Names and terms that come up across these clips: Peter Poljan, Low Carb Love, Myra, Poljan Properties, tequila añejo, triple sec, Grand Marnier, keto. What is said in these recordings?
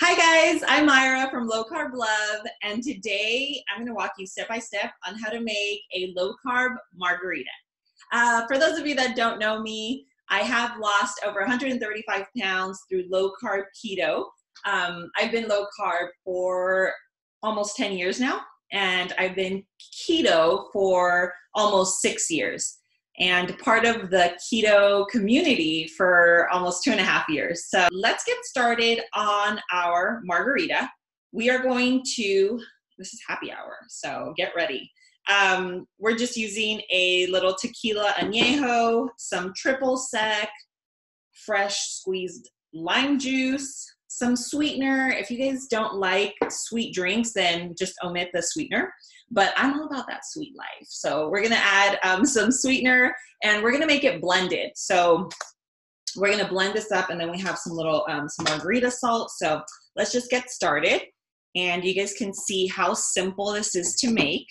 Hi guys, I'm Myra from Low Carb Love, and today I'm going to walk you step by step on how to make a low carb margarita. For those of you that don't know me, I have lost over 135 pounds through low carb keto. I've been low carb for almost 10 years now, and I've been keto for almost 6 years, and part of the keto community for almost 2.5 years. So let's get started on our margarita. We are going to, this is happy hour, so get ready. We're just using a little tequila añejo, some triple sec, fresh squeezed lime juice, some sweetener. If you guys don't like sweet drinks, then just omit the sweetener. But I'm all about that sweet life. So we're gonna add some sweetener, and we're gonna make it blended. So we're gonna blend this up, and then we have some little some margarita salt. So let's just get started. And you guys can see how simple this is to make.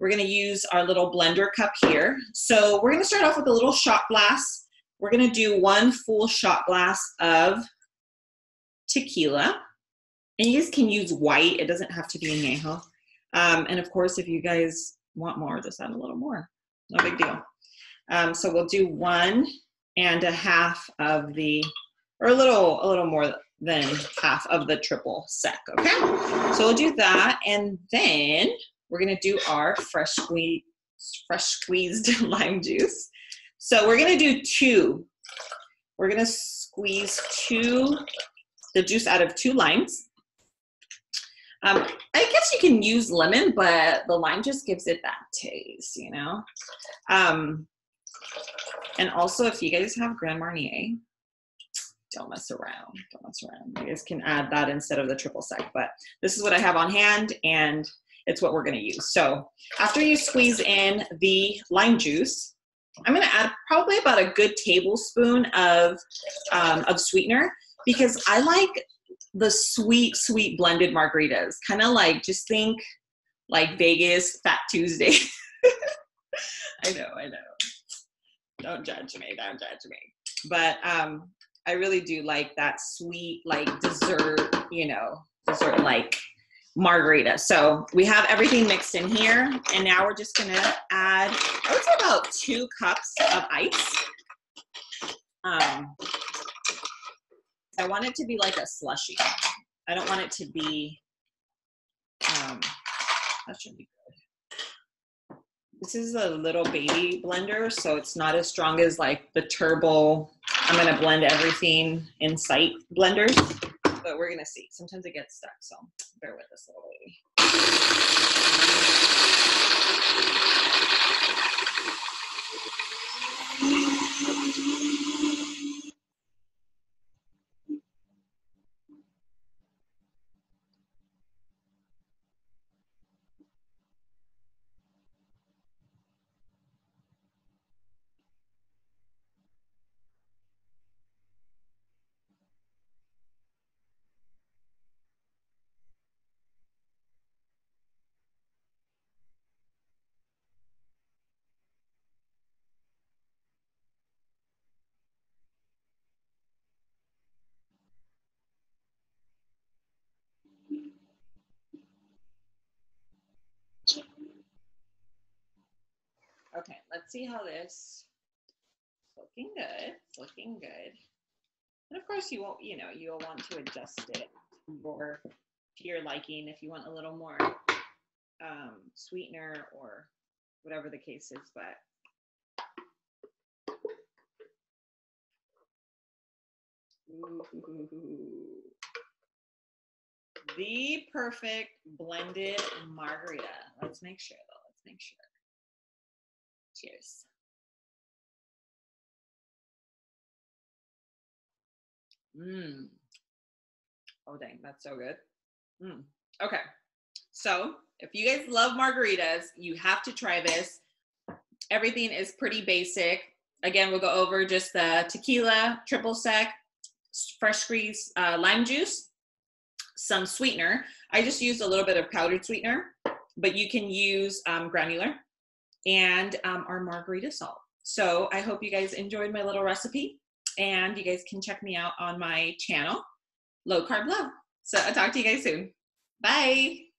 We're gonna use our little blender cup here. So we're gonna start off with a little shot glass. We're gonna do 1 full shot glass of tequila. And you guys can use white, it doesn't have to be añejo. And of course, if you guys want more, just add a little more, no big deal. So we'll do 1 and a half of the, or a little more than half of the triple sec, okay? So we'll do that, and then we're gonna do our fresh squeezed lime juice. So we're gonna do 2. We're gonna squeeze the juice out of 2 limes. I guess you can use lemon, but the lime just gives it that taste, you know? And also, if you guys have Grand Marnier, don't mess around. You guys can add that instead of the triple sec, but this is what I have on hand, and it's what we're gonna use. So after you squeeze in the lime juice, I'm gonna add probably about a good tablespoon of sweetener, because I like the sweet, sweet blended margaritas. Kind of like, just think like Vegas, Fat Tuesday. I know. Don't judge me. But I really do like that sweet, like dessert, you know, dessert-like margarita. So we have everything mixed in here. And now we're just gonna add, I would say about 2 cups of ice. I want it to be like a slushy. I don't want it to be, that should be good. This is a little baby blender, so it's not as strong as like the turbo, I'm gonna blend everything in sight blenders, but we're gonna see. Sometimes it gets stuck, so bear with this little baby. Okay, let's see how this is looking. Good, it's looking good. And of course, you'll want to adjust it to your liking if you want a little more sweetener or whatever the case is. But ooh, the perfect blended margarita. Let's make sure though. Cheers. Oh dang, that's so good. Okay, so if you guys love margaritas, you have to try this. Everything is pretty basic. Again, we'll go over just the tequila, triple sec, fresh squeezed lime juice, some sweetener. I just used a little bit of powdered sweetener, but you can use granular, and our margarita salt. So I hope you guys enjoyed my little recipe, and you guys can check me out on my channel, Low Carb Love. So I'll talk to you guys soon. Bye.